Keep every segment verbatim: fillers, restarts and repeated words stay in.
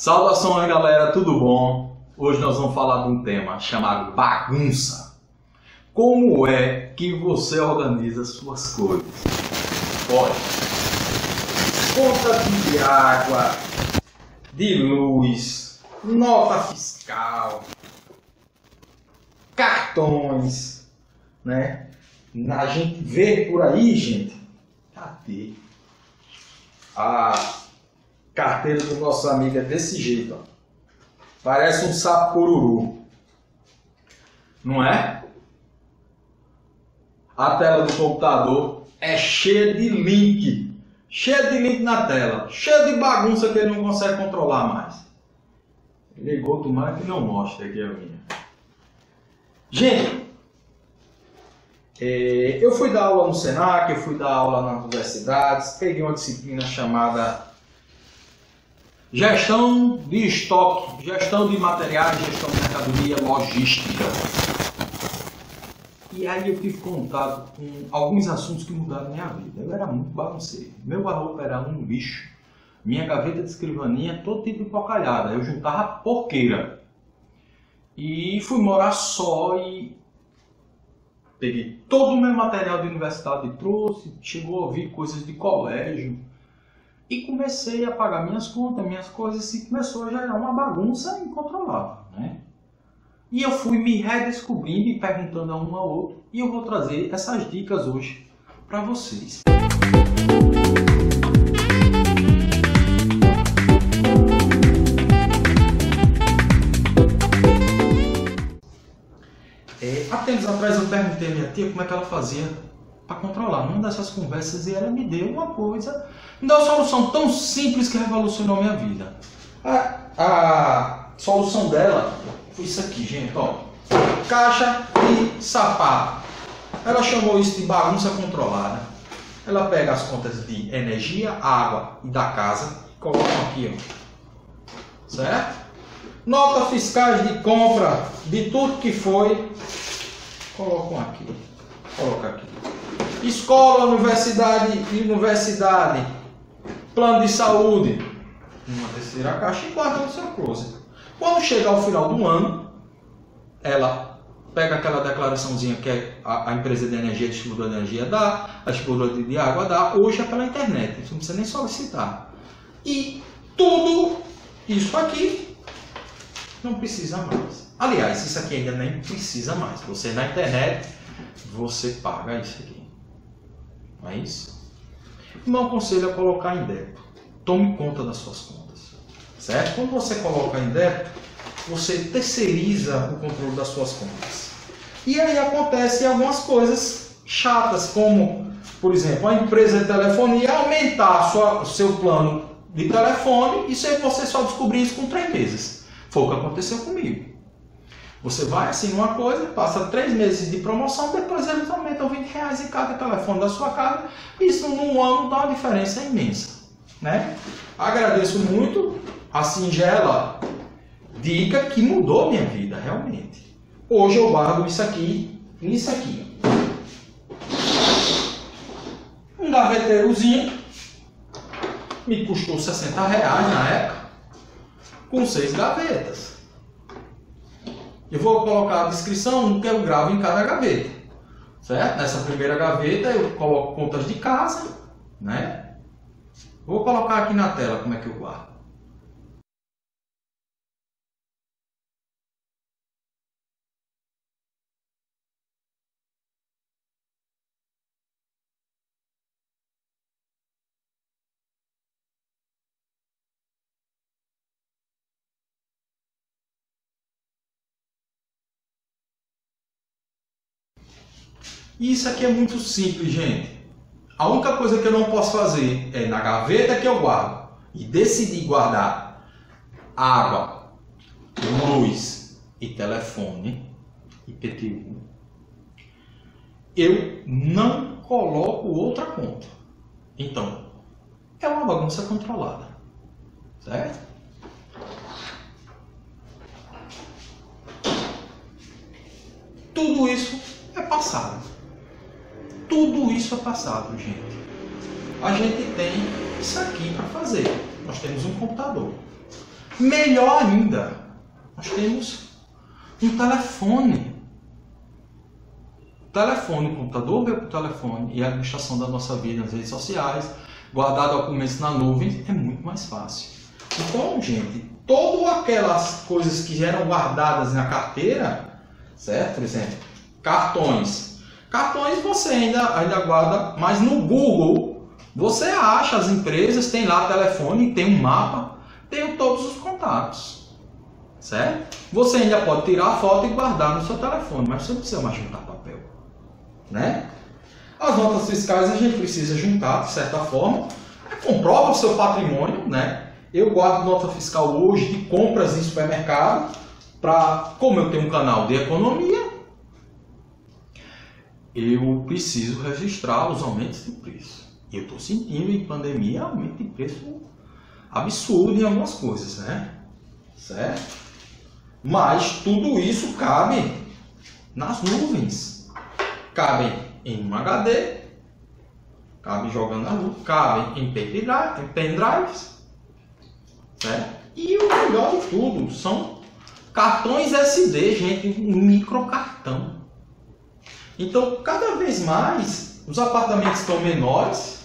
Saudações, galera, tudo bom? Hoje nós vamos falar de um tema chamado bagunça. Como é que você organiza suas coisas? Olha, conta de água, de luz, nota fiscal, cartões, né? A gente vê por aí, gente, cadê? A carteira do nosso amigo é desse jeito, ó. Parece um sapo cururu, não é? A tela do computador é cheia de link, cheia de link na tela, cheia de bagunça que ele não consegue controlar mais. Ligou do mar que não mostra aqui a minha. Gente, eu fui dar aula no Senac, eu fui dar aula nas universidades, peguei uma disciplina chamada Gestão de estoque, gestão de materiais, gestão de mercadoria, logística. E aí eu tive contato com alguns assuntos que mudaram minha vida. Eu era muito bagunceiro. Meu barulho era um lixo. Minha gaveta de escrivaninha, todo tipo de porcalhada. Eu juntava porqueira. E fui morar só e peguei todo o meu material de universidade e trouxe. Chegou a ouvir coisas de colégio. E comecei a pagar minhas contas, minhas coisas, e começou a gerar uma bagunça incontrolável, né? E eu fui me redescobrindo e perguntando a um ao outro, e eu vou trazer essas dicas hoje para vocês. É, há tempos atrás eu perguntei a minha tia como é que ela fazia para controlar uma dessas conversas, e ela me deu uma coisa, me deu uma solução tão simples que revolucionou minha vida. A, a solução dela foi isso aqui, gente, ó, caixa e sapato. Ela chamou isso de bagunça controlada. Ela pega as contas de energia, água e da casa e coloca aqui, ó, certo? Notas fiscais de compra de tudo que foi, colocam aqui, coloca aqui. Escola, universidade, universidade, plano de saúde, uma terceira caixa, e guarda no seu closet. Quando chegar ao final do ano, ela pega aquela declaraçãozinha que a, a empresa de energia, a distribuidora de energia dá, a distribuidora de água dá, hoje é pela internet, isso não precisa nem solicitar. E tudo isso aqui não precisa mais. Aliás, isso aqui ainda nem precisa mais. Você na internet, você paga isso aqui. Não é isso? O meu conselho é colocar em débito. Tome conta das suas contas, certo? Quando você coloca em débito, você terceiriza o controle das suas contas. E aí acontecem algumas coisas chatas, como, por exemplo, a empresa de telefonia aumentar o seu plano de telefone, e você só descobrir isso com três meses. Foi o que aconteceu comigo. Você vai assim uma coisa, passa três meses de promoção, depois eles aumentam vinte reais em cada telefone da sua casa. Isso num ano dá uma diferença imensa, né? Agradeço muito a singela dica que mudou minha vida, realmente. Hoje eu guardo isso aqui, isso aqui. Um gaveteirozinho, me custou sessenta reais na época, com seis gavetas. Eu vou colocar a descrição do que eu gravo em cada gaveta, certo? Nessa primeira gaveta eu coloco contas de casa, né? Vou colocar aqui na tela como é que eu guardo. Isso aqui é muito simples, gente. A única coisa que eu não posso fazer é na gaveta que eu guardo e decidi guardar água, luz e telefone, I P T U, eu não coloco outra conta. Então, é uma bagunça controlada, certo? Tudo isso é passado. Tudo isso é passado, gente. A gente tem isso aqui para fazer. Nós temos um computador. Melhor ainda, nós temos um telefone. O telefone, o computador, o telefone e a administração da nossa vida nas redes sociais, guardar documentos na nuvem é muito mais fácil. Então, gente, todas aquelas coisas que eram guardadas na carteira, certo? Por exemplo, cartões. Cartões você ainda, ainda guarda, mas no Google você acha as empresas, tem lá telefone, tem um mapa, tem todos os contatos, certo? Você ainda pode tirar a foto e guardar no seu telefone, mas você não precisa mais juntar papel, né? As notas fiscais a gente precisa juntar, de certa forma, comprova o seu patrimônio, né? Eu guardo nota fiscal hoje de compras em supermercado, pra, como eu tenho um canal de economia, eu preciso registrar os aumentos de preço. E eu estou sentindo em pandemia aumento de preço absurdo em algumas coisas, né? Certo? Mas tudo isso cabe nas nuvens. Cabe em um H D, cabe jogando na nuvem, cabe em pendrives. Certo? E o melhor de tudo são cartões S D, gente, um microcartão. Então, cada vez mais, os apartamentos estão menores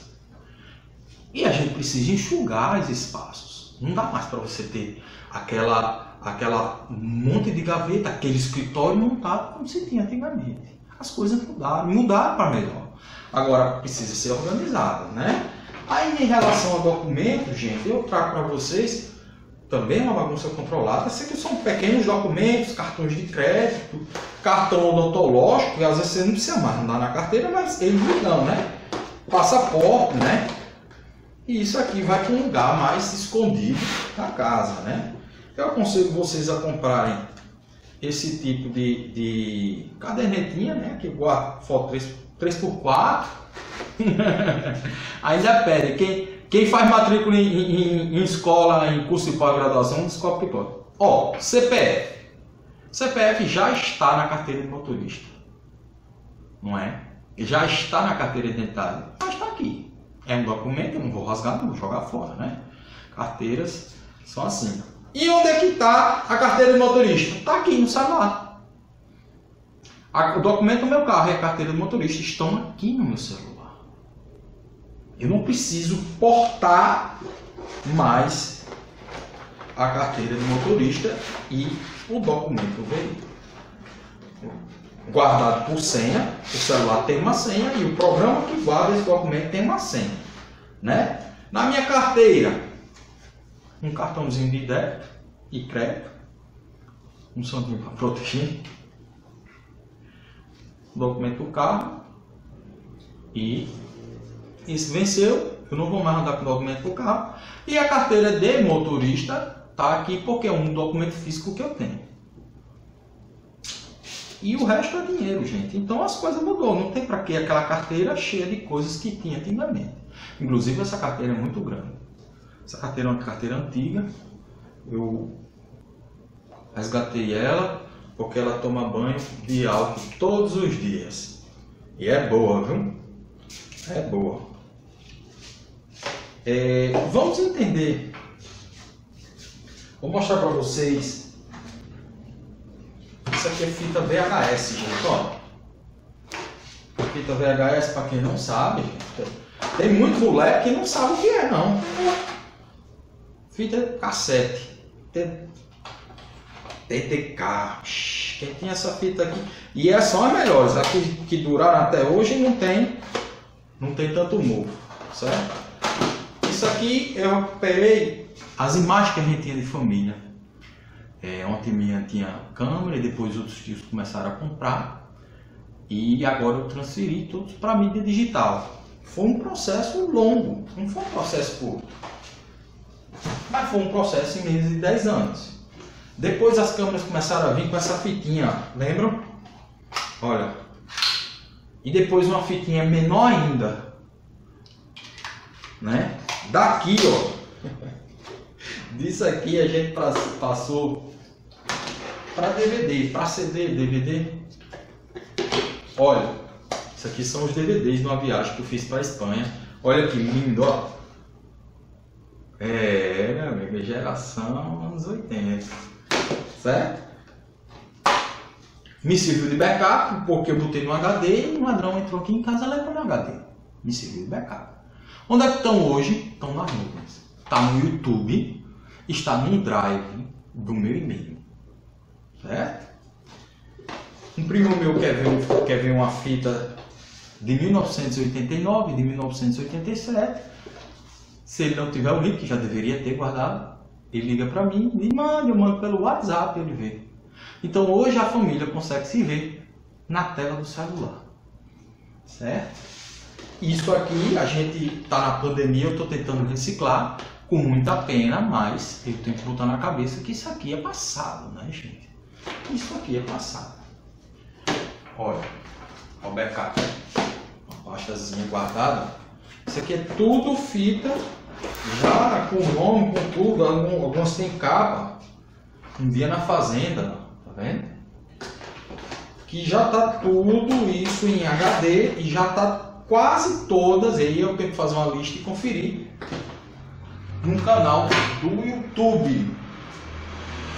e a gente precisa enxugar os espaços. Não dá mais para você ter aquela, aquela monte de gaveta, aquele escritório montado como se tinha antigamente. As coisas mudaram, mudaram para melhor. Agora, precisa ser organizado, né? Aí, em relação a documentos, gente, eu trago para vocês também uma bagunça controlada. Essa aqui são pequenos documentos, cartões de crédito, cartão odontológico, que às vezes você não precisa mais andar na carteira, mas eles não, né? Passaporte, né? E isso aqui vai para um lugar mais escondido na casa, né? Eu aconselho vocês a comprarem esse tipo de, de cadernetinha, né? Que guarda foto três por quatro. Ainda pede. Quem, quem faz matrícula em, em, em escola, em curso de pós-graduação, descobre que pode. Ó, C P F. C P F já está na carteira de motorista. Não é? Já está na carteira identitária. Mas está aqui. É um documento, eu não vou rasgar, não vou jogar fora, né? Carteiras são assim. E onde é que está a carteira de motorista? Está aqui, não sai lá. O documento do meu carro e a carteira do motorista estão aqui no meu celular. Eu não preciso portar mais a carteira do motorista e o documento do veículo. Guardado por senha, o celular tem uma senha e o programa que guarda esse documento tem uma senha, né? Na minha carteira, um cartãozinho de débito e crédito, um santinho para proteger, documento do carro e isso venceu, eu não vou mais andar com o documento do carro e a carteira de motorista tá aqui porque é um documento físico que eu tenho e o resto é dinheiro, gente. Então as coisas mudou, não tem para que aquela carteira cheia de coisas que tinha antigamente. Inclusive essa carteira é muito grande, essa carteira é uma carteira antiga, eu resgatei ela porque ela toma banho de álcool todos os dias. E é boa, viu? É boa. É, vamos entender. Vou mostrar para vocês. Isso aqui é fita V H S, gente. Ó. Fita V H S, para quem não sabe, gente. Tem muito moleque que não sabe o que é, não. Fita cassete. Tem... T T K, quem tem essa fita aqui, e essas são as melhores, as que, que duraram até hoje não tem, não tem tanto mofo, certo? Isso aqui eu recuperei as imagens que a gente tinha de família, é, ontem minha tinha câmera e depois outros tios começaram a comprar e agora eu transferi todos para a mídia digital. Foi um processo longo, não foi um processo curto, mas foi um processo em menos de dez anos. Depois as câmeras começaram a vir com essa fitinha, lembram? Olha. E depois uma fitinha menor ainda. Né? Daqui, ó. Disso aqui a gente passou para D V D, para C D, D V D. Olha, isso aqui são os D V Ds de uma viagem que eu fiz para a Espanha. Olha que lindo, ó. É, meu amigo, geração anos oitenta, certo? Me serviu de backup, porque eu botei no H D e o ladrão entrou aqui em casa e levou no H D. Me serviu de backup. Onde é que estão hoje? Estão nas nuvens. Está no YouTube, está num drive do meu e-mail, certo? Um primo meu quer ver, quer ver uma fita de mil novecentos e oitenta e nove, de mil novecentos e oitenta e sete. Se ele não tiver o link, que já deveria ter guardado, ele liga para mim, me manda, eu mando pelo WhatsApp, ele vê. Então hoje a família consegue se ver na tela do celular, certo? Isso aqui, a gente está na pandemia, eu estou tentando reciclar com muita pena, mas eu tenho que botar na cabeça que isso aqui é passado, né, gente? Isso aqui é passado. Olha, olha o backup, uma pastazinha guardada. Isso aqui é tudo fita, já com nome, com tudo, algumas sem capa. Um dia na fazenda, tá vendo? Que já tá tudo isso em H D e já tá quase todas. Aí eu tenho que fazer uma lista e conferir no canal do YouTube,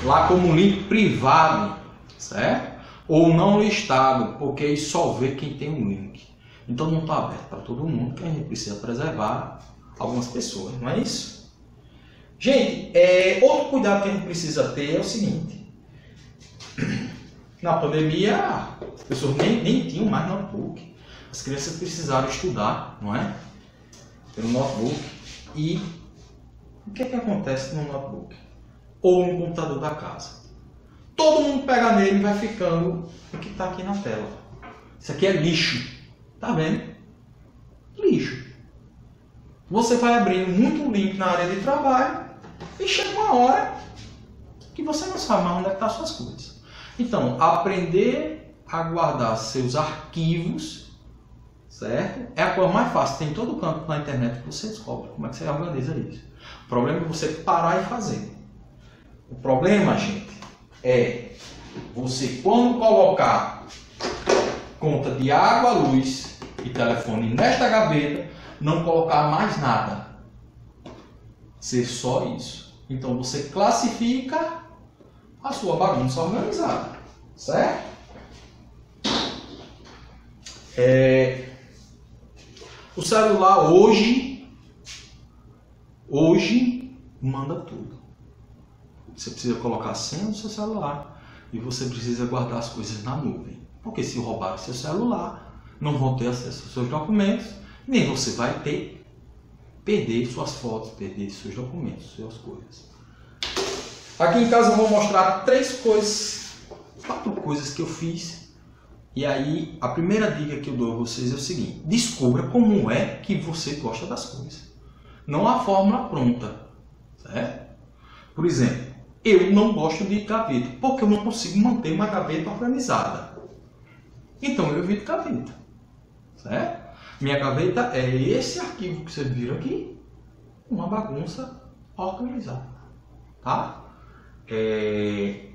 lá como link privado, certo? Ou não listado, porque aí só vê quem tem um link. Então não está aberto para todo mundo, que a gente precisa preservar algumas pessoas, não é isso? Gente, é, outro cuidado que a gente precisa ter é o seguinte. Na pandemia, as pessoas nem, nem tinham mais notebook. As crianças precisaram estudar, não é? Pelo notebook. E o que é que acontece no notebook? Ou no computador da casa? Todo mundo pega nele e vai ficando o que está aqui na tela. Isso aqui é lixo. Tá vendo? Lixo. Você vai abrindo muito link na área de trabalho e chega uma hora que você não sabe mais onde é que tá suas coisas. Então, aprender a guardar seus arquivos, certo? É a coisa mais fácil. Tem todo canto na internet que você descobre como é que você organiza isso. O problema é você parar e fazer. O problema, gente, é você quando colocar conta de água, luz e telefone nesta gaveta, não colocar mais nada, ser só isso. Então você classifica a sua bagunça organizada, certo? É... o celular hoje hoje manda tudo. Você precisa colocar a senha no seu celular e você precisa guardar as coisas na nuvem. Porque se roubar seu celular, não vão ter acesso aos seus documentos, nem você vai ter, perder suas fotos, perder seus documentos, suas coisas. Aqui em casa eu vou mostrar três coisas, quatro coisas que eu fiz. E aí a primeira dica que eu dou a vocês é o seguinte: descubra como é que você gosta das coisas. Não há fórmula pronta, certo? Por exemplo, eu não gosto de gaveta, porque eu não consigo manter uma gaveta organizada. Então eu evito gaveta, certo? Minha gaveta é esse arquivo que vocês viram aqui, uma bagunça organizada, tá? É...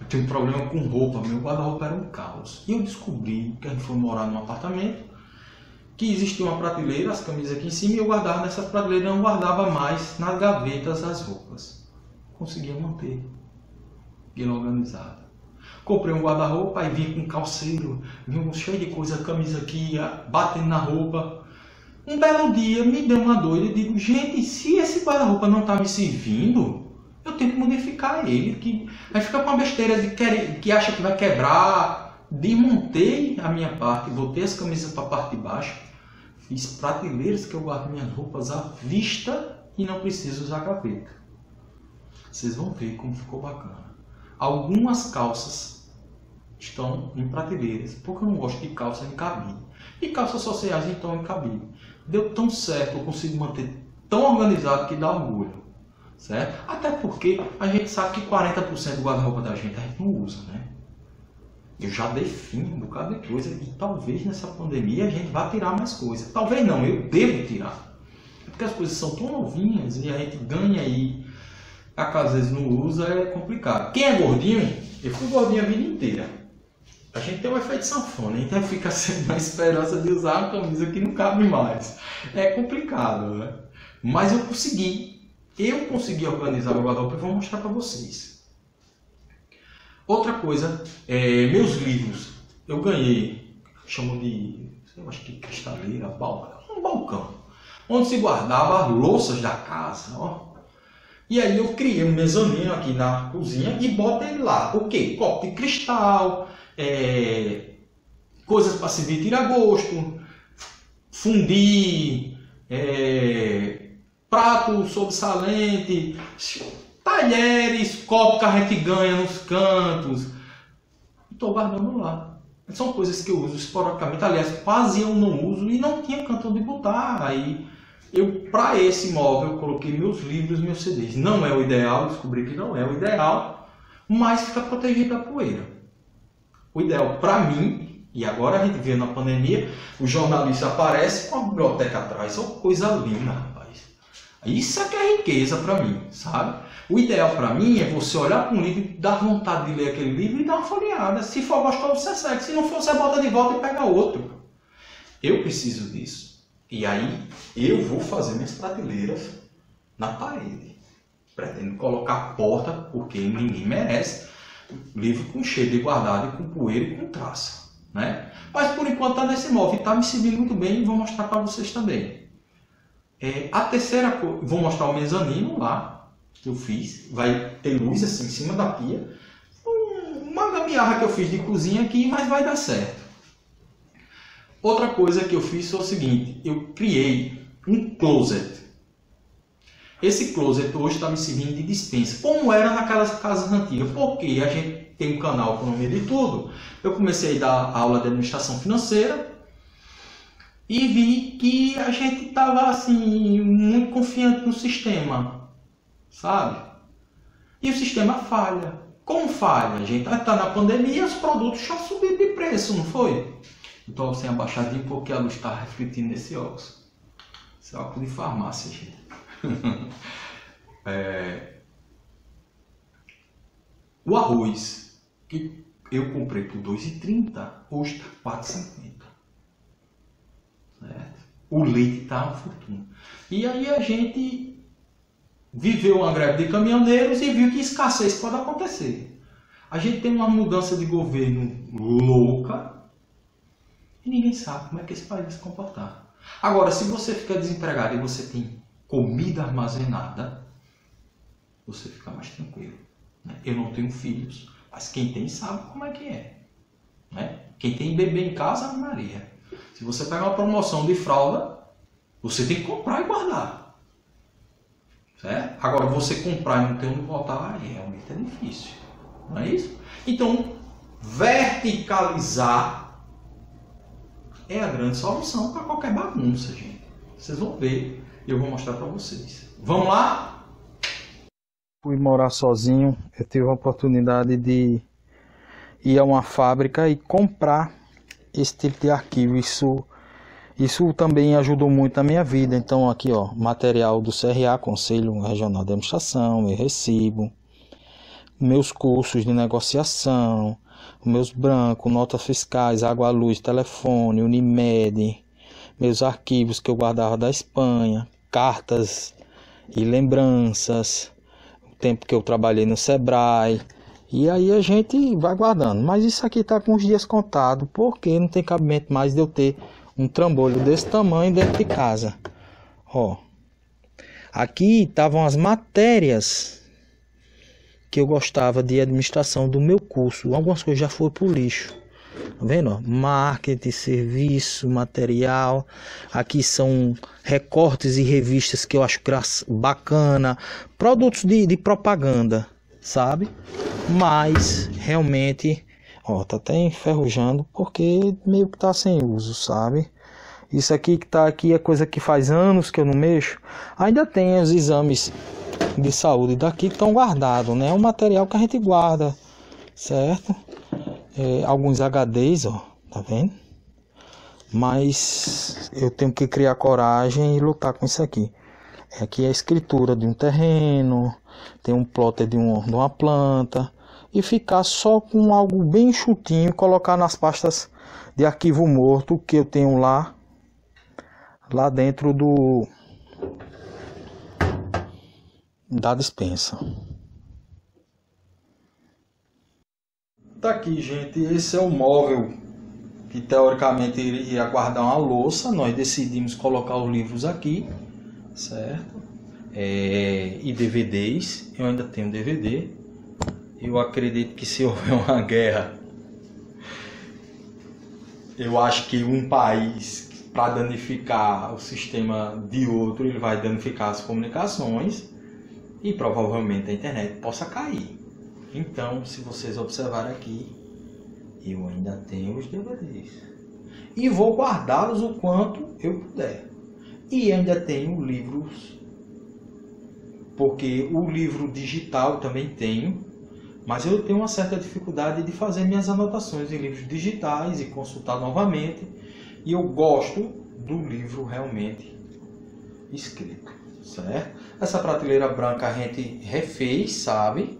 eu tenho um problema com roupa, meu guarda-roupa era um caos. E eu descobri que a gente foi morar num apartamento, que existia uma prateleira, as camisas aqui em cima, e eu guardava nessas prateleiras, não guardava mais nas gavetas as roupas. Conseguia manter ele organizado. Comprei um guarda-roupa e vim com um calceiro, vim um cheio de coisa, camisa aqui, batendo na roupa. Um belo dia me deu uma doida e digo: gente, se esse guarda-roupa não está me servindo, eu tenho que modificar ele. Que... aí fica com uma besteira de querer, que acha que vai quebrar. Desmontei a minha parte, botei as camisas para a parte de baixo, fiz prateleiras que eu guardo minhas roupas à vista e não preciso usar gaveta. Vocês vão ver como ficou bacana. Algumas calças estão em prateleiras, porque eu não gosto de calça em cabide. E calças sociais então em cabide. Deu tão certo, eu consigo manter tão organizado que dá orgulho, certo? Até porque a gente sabe que quarenta por cento do guarda-roupa da gente a gente não usa, né? Eu já defino um bocado de coisa e talvez nessa pandemia a gente vá tirar mais coisa. Talvez não, eu devo tirar. Porque as coisas são tão novinhas e a gente ganha aí. Que às vezes não usa, é complicado. Quem é gordinho, eu fui gordinho a vida inteira. A gente tem um efeito sanfona, então fica sempre na esperança de usar uma camisa que não cabe mais. É complicado, né? Mas eu consegui, eu consegui organizar meu guarda-roupa e vou mostrar para vocês. Outra coisa, é, meus livros. Eu ganhei, chamo de, eu acho que cristaleira, balcão, um balcão, onde se guardava as louças da casa, ó. E aí eu criei um mezanino aqui na cozinha e botei lá, o quê? Copo de cristal, é, coisas para servir tira-gosto, fundir, é, prato sobressalente, talheres, copo que a gente ganha nos cantos. Estou guardando lá. São coisas que eu uso esporadicamente, aliás, quase eu não uso e não tinha canto onde botar. Aí, eu, para esse móvel, eu coloquei meus livros, meus C Ds. Não é o ideal, descobri que não é o ideal, mas fica protegido da poeira. O ideal para mim, e agora a gente vê na pandemia, o jornalista aparece com a biblioteca atrás, é uma coisa linda, rapaz. Isso é que é riqueza para mim, sabe? O ideal para mim é você olhar para um livro, dar vontade de ler aquele livro e dar uma folheada. Se for gostoso, você segue. Se não for, você bota de volta e pega outro. Eu preciso disso. E aí, eu vou fazer minhas prateleiras na parede. Pretendo colocar porta, porque ninguém merece. Livro com cheiro de guardado, com poeira e com traça, né? Mas, por enquanto, está nesse móvel. Está me servindo muito bem e vou mostrar para vocês também. É, a terceira coisa, vou mostrar o mezanino lá, que eu fiz, vai ter luz assim em cima da pia, uma gambiarra que eu fiz de cozinha aqui, mas vai dar certo. Outra coisa que eu fiz foi o seguinte, eu criei um closet. Esse closet hoje está me servindo de dispensa, como era naquelas casas antigas, porque a gente tem um canal Economia de Tudo, eu comecei a dar aula de administração financeira, e vi que a gente estava assim, muito confiante no sistema, sabe? E o sistema falha. Como falha, gente? Está na pandemia, os produtos já subiram de preço, não foi? Então, sem abaixadinho, porque a luz está refletindo nesse óculos. Esse óculos de farmácia, gente. é... O arroz, que eu comprei por dois reais e trinta, hoje está quatro reais e cinquenta. O leite está uma fortuna. E aí a gente viveu uma greve de caminhoneiros e viu que escassez pode acontecer. A gente tem uma mudança de governo louca e ninguém sabe como é que esse país vai se comportar. Agora, se você fica desempregado e você tem comida armazenada, você fica mais tranquilo, né? Eu não tenho filhos, mas quem tem sabe como é que é, né? Quem tem bebê em casa, Maria. Se você pegar uma promoção de fralda, você tem que comprar e guardar, certo? Agora, você comprar e não ter onde voltar, realmente é difícil, não é isso? Então, verticalizar é a grande solução para qualquer bagunça, gente. Vocês vão ver e eu vou mostrar para vocês. Vamos lá? Fui morar sozinho, eu tive a oportunidade de ir a uma fábrica e comprar esse tipo de arquivo. Isso isso também ajudou muito na minha vida. Então aqui, ó, material do C R A, Conselho Regional de Administração, meu recibo, meus cursos de negociação, meus brancos, notas fiscais, água, luz, telefone, Unimed, meus arquivos que eu guardava da Espanha, cartas e lembranças, o tempo que eu trabalhei no Sebrae. E aí a gente vai guardando. Mas isso aqui está com os dias contados, porque não tem cabimento mais de eu ter um trambolho desse tamanho dentro de casa. Ó, aqui estavam as matérias que eu gostava de administração do meu curso. Algumas coisas já foram para o lixo. Tá vendo? Ó? Marketing, serviço, material. Aqui são recortes e revistas que eu acho bacana. Produtos de, de propaganda, sabe? Mas realmente, ó, tá até enferrujando porque meio que tá sem uso, sabe? Isso aqui que tá aqui é coisa que faz anos que eu não mexo. Ainda tem os exames de saúde daqui que estão guardados, né? É um material que a gente guarda, certo? É, alguns H Ds, ó, tá vendo? Mas eu tenho que criar coragem e lutar com isso aqui. Aqui é a escritura de um terreno, tem um plotter de, um, de uma planta, e ficar só com algo bem chutinho, colocar nas pastas de arquivo morto que eu tenho lá, lá dentro do, da despensa. Tá aqui, gente, esse é o móvel que teoricamente iria guardar uma louça. Nós decidimos colocar os livros aqui, certo? É, e D V Ds, eu ainda tenho D V D. Eu acredito que se houver uma guerra, eu acho que um país, para danificar o sistema de outro, ele vai danificar as comunicações e provavelmente a internet possa cair. Então, se vocês observarem aqui, eu ainda tenho os D V Ds e vou guardá-los o quanto eu puder. E ainda tenho livros, porque o livro digital também tenho, mas eu tenho uma certa dificuldade de fazer minhas anotações em livros digitais e consultar novamente, e eu gosto do livro realmente escrito, certo? Essa prateleira branca a gente refez, sabe?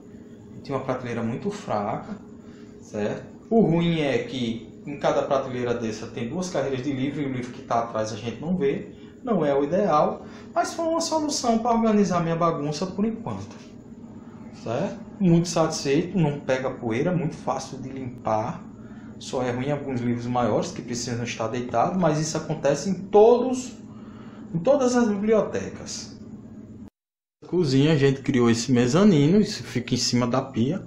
Tinha uma prateleira muito fraca, certo? O ruim é que em cada prateleira dessa tem duas carreiras de livro, e o livro que está atrás a gente não vê, não é o ideal, mas foi uma solução para organizar minha bagunça por enquanto, certo? Muito satisfeito, não pega poeira, muito fácil de limpar, só é ruim alguns livros maiores que precisam estar deitados, mas isso acontece em todos, em todas as bibliotecas. Cozinha, a gente criou esse mezanino, isso fica em cima da pia.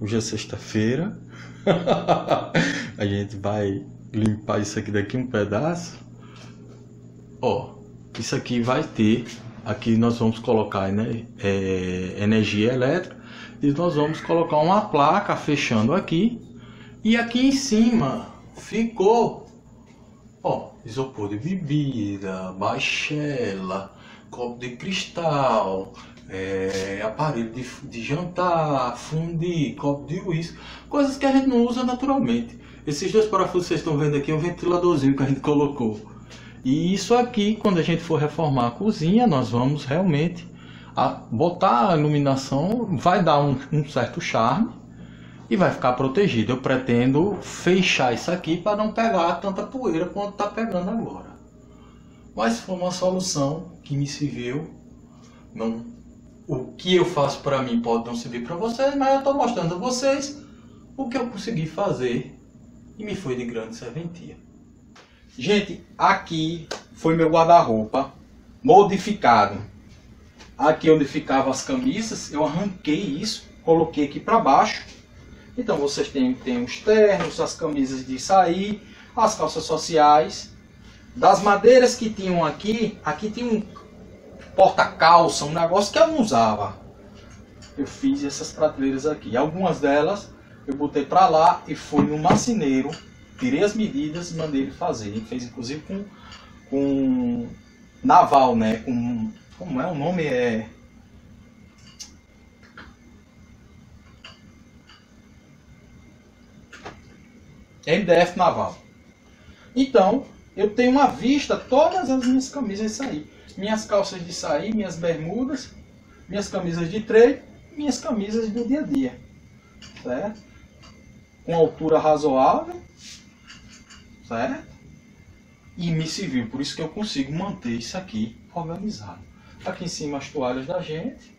Hoje é sexta-feira. A gente vai limpar isso aqui daqui um pedaço. Ó, isso aqui vai ter, aqui nós vamos colocar, né, é, energia elétrica, e nós vamos colocar uma placa fechando aqui, e aqui em cima ficou, ó, isopor de bebida, baixela, copo de cristal, é, aparelho de, de jantar, fundir, copo de uísque, coisas que a gente não usa naturalmente. Esses dois parafusos que vocês estão vendo aqui é um ventiladorzinho que a gente colocou. E isso aqui, quando a gente for reformar a cozinha, nós vamos realmente a, botar a iluminação, vai dar um, um certo charme e vai ficar protegido. Eu pretendo fechar isso aqui para não pegar tanta poeira quanto está pegando agora. Mas foi uma solução que me serviu. Não, o que eu faço para mim pode não servir para vocês, mas eu estou mostrando a vocês o que eu consegui fazer e me foi de grande serventia. Gente, aqui foi meu guarda-roupa modificado. Aqui onde ficavam as camisas, eu arranquei isso, coloquei aqui para baixo. Então vocês têm, têm os ternos, as camisas de sair, as calças sociais. Das madeiras que tinham aqui, aqui tinha um porta-calça, um negócio que eu não usava. Eu fiz essas prateleiras aqui. Algumas delas eu botei para lá e fui no marceneiro, tirei as medidas e mandei ele fazer. Ele fez inclusive com, com naval, né? Com, como é o nome? É... M D F naval. Então... eu tenho uma vista, todas as minhas camisas de sair, minhas calças de sair, minhas bermudas, minhas camisas de treino, minhas camisas do dia a dia, certo? Com altura razoável, certo? E me serviu, por isso que eu consigo manter isso aqui organizado. Aqui em cima as toalhas da gente,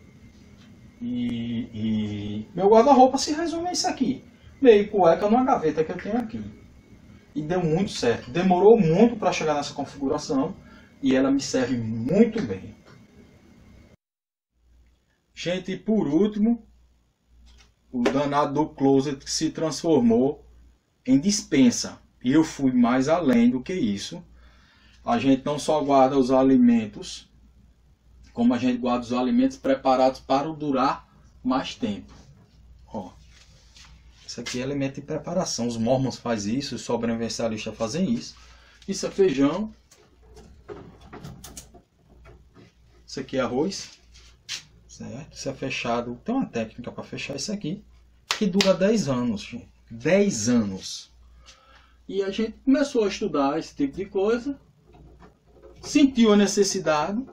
e, e... meu guarda-roupa se resume a isso aqui, meio cueca numa gaveta que eu tenho aqui. E deu muito certo. Demorou muito para chegar nessa configuração e ela me serve muito bem. Gente, e por último, o danado do closet que se transformou em despensa. E eu fui mais além do que isso. A gente não só guarda os alimentos, como a gente guarda os alimentos preparados para durar mais tempo. Ó. Isso aqui é elemento de preparação. Os mormons fazem isso, os sobrevivencialistas fazem isso. Isso é feijão. Isso aqui é arroz. Certo? Isso é fechado. Tem uma técnica para fechar isso aqui, que dura dez anos. Gente. dez anos. E a gente começou a estudar esse tipo de coisa. Sentiu a necessidade.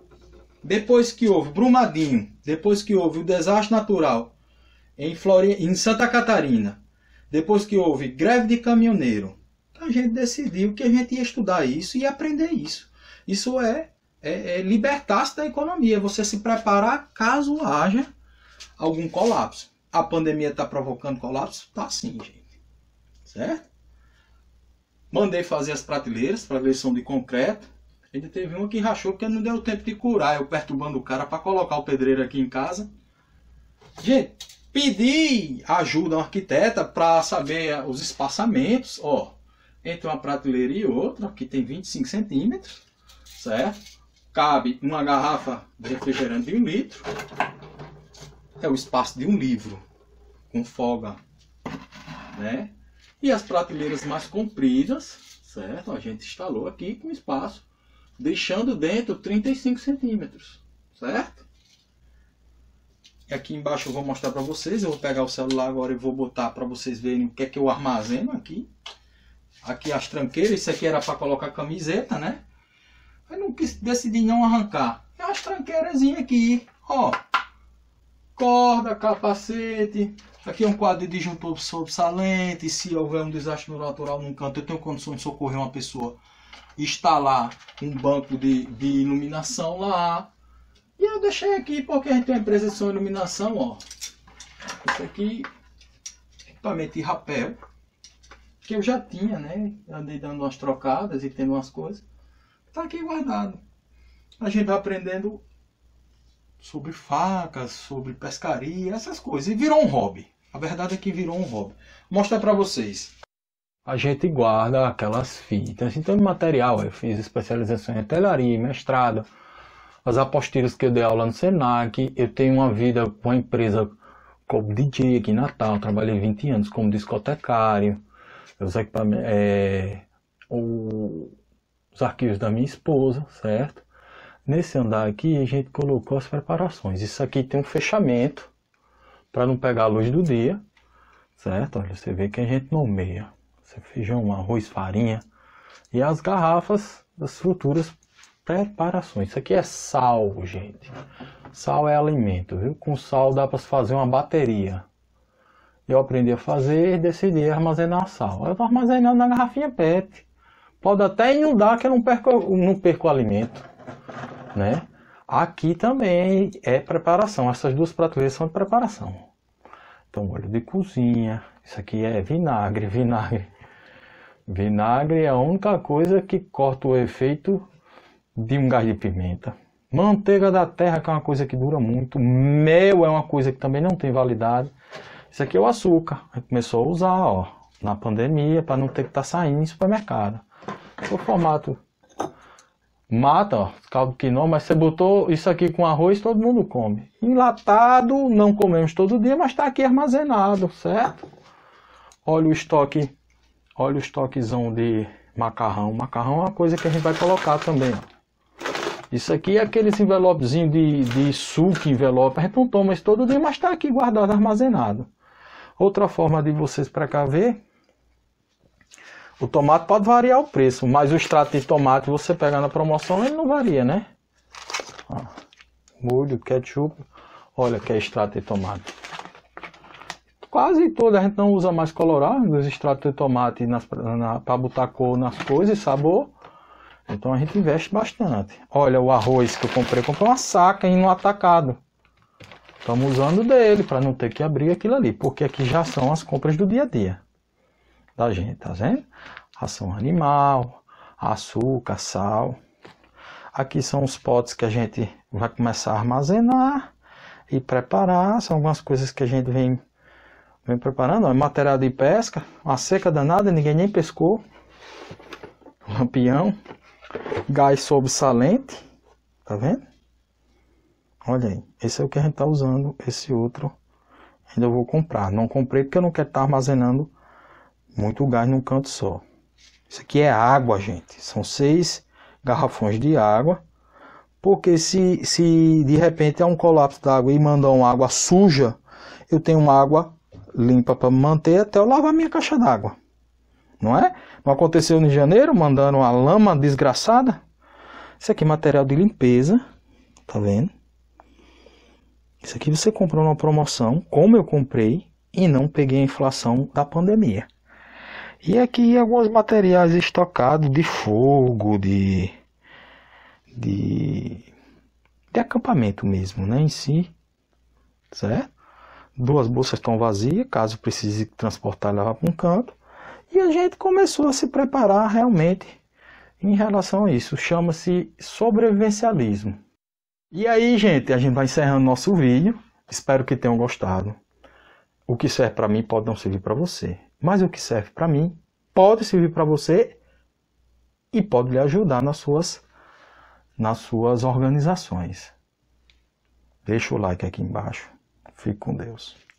Depois que houve Brumadinho, depois que houve o desastre natural em, Flore... em Santa Catarina, depois que houve greve de caminhoneiro, a gente decidiu que a gente ia estudar isso e aprender isso. Isso é é, é libertar-se da economia, você se preparar caso haja algum colapso. A pandemia está provocando colapso? Está sim, gente. Certo? Mandei fazer as prateleiras, prateleiras são de concreto. Ainda teve uma que rachou porque não deu tempo de curar. Eu perturbando o cara para colocar o pedreiro aqui em casa. Gente, pedi ajuda a um arquiteta para saber os espaçamentos. Ó, entre uma prateleira e outra, que tem vinte e cinco centímetros. Certo? Cabe uma garrafa de refrigerante de um litro. É o espaço de um livro, com folga, né? E as prateleiras mais compridas, certo? A gente instalou aqui com espaço, deixando dentro trinta e cinco centímetros, certo? E aqui embaixo eu vou mostrar para vocês, eu vou pegar o celular agora e vou botar para vocês verem o que é que eu armazeno aqui. Aqui as tranqueiras, isso aqui era para colocar camiseta, né? Eu não quis, decidi não arrancar. É as tranqueirazinhas aqui, ó. Corda, capacete, aqui é um quadro de disjuntor sobressalente, se houver um desastre natural num canto, eu tenho condição de socorrer uma pessoa, instalar um banco de, de iluminação lá, e eu deixei aqui porque a gente tem uma empresa de som e iluminação, ó, isso aqui, equipamento de rapel, que eu já tinha, né, andei dando umas trocadas e tendo umas coisas, tá aqui guardado, a gente vai aprendendo sobre facas, sobre pescaria, essas coisas. E virou um hobby. A verdade é que virou um hobby. Vou mostrar para vocês. A gente guarda aquelas fitas. Então, de material, eu fiz especialização em hotelaria, mestrado, as apostilas que eu dei aula no Senac. Eu tenho uma vida com a empresa como D J aqui em Natal. Eu trabalhei vinte anos como discotecário. Eu usei é, os arquivos da minha esposa, certo? Nesse andar aqui a gente colocou as preparações. Isso aqui tem um fechamento para não pegar a luz do dia, certo? Olha, você vê que a gente nomeia feijão, arroz, farinha e as garrafas das futuras preparações. Isso aqui é sal, gente. Sal é alimento, viu? Com sal dá para fazer uma bateria. Eu aprendi a fazer e decidi armazenar sal. Eu estou armazenando na garrafinha P E T. Pode até inundar que eu não perco, não perco o alimento. Né? Aqui também é preparação, essas duas prateleiras são de preparação. Então, óleo de cozinha, isso aqui é vinagre, vinagre. Vinagre é a única coisa que corta o efeito de um gás de pimenta. Manteiga da terra, que é uma coisa que dura muito. Mel é uma coisa que também não tem validade. Isso aqui é o açúcar, a gente começou a usar, ó, na pandemia, para não ter que estar tá saindo em supermercado. Esse é o formato... Mata, ó, caldo quinoa, mas você botou isso aqui com arroz, todo mundo come. Enlatado, não comemos todo dia, mas está aqui armazenado, certo? Olha o estoque, olha o estoquezão de macarrão. Macarrão é uma coisa que a gente vai colocar também. Ó. Isso aqui é aqueles envelopezinhos de, de suco, envelope, a gente não toma isso todo dia, mas está aqui guardado, armazenado. Outra forma de vocês precaver... O tomate pode variar o preço, mas o extrato de tomate você pegar na promoção, ele não varia, né? Ó, molho, ketchup, olha que é extrato de tomate. Quase toda a gente não usa mais colorado, os extratos de tomate para botar cor nas coisas e sabor. Então a gente investe bastante. Olha o arroz que eu comprei, comprei uma saca e no atacado. Estamos usando dele para não ter que abrir aquilo ali, porque aqui já são as compras do dia a dia. Da gente, tá vendo? Ração animal, açúcar, sal. Aqui são os potes que a gente vai começar a armazenar e preparar. São algumas coisas que a gente vem, vem preparando. Ó, material de pesca, uma seca danada, ninguém nem pescou. Lampião, gás sobressalente, tá vendo? Olha aí, esse é o que a gente tá usando. Esse outro ainda eu vou comprar. Não comprei porque eu não quero estar armazenando muito gás num canto só. Isso aqui é água, gente. São seis garrafões de água. Porque se, se de repente há um colapso da água e mandar uma água suja, eu tenho uma água limpa para manter até eu lavar minha caixa d'água. Não é? Não aconteceu em janeiro, mandando uma lama desgraçada? Isso aqui é material de limpeza. Tá vendo? Isso aqui você comprou numa promoção, como eu comprei, e não peguei a inflação da pandemia. E aqui alguns materiais estocados de fogo, de, de, de acampamento mesmo, né, em si, certo? Duas bolsas estão vazias, caso precise transportar e levar para um canto. E a gente começou a se preparar realmente em relação a isso. Chama-se sobrevivencialismo. E aí, gente, a gente vai encerrando nosso vídeo. Espero que tenham gostado. O que serve para mim pode não servir para você. Mas o que serve para mim pode servir para você e pode lhe ajudar nas suas, nas suas organizações. Deixa o like aqui embaixo. Fique com Deus.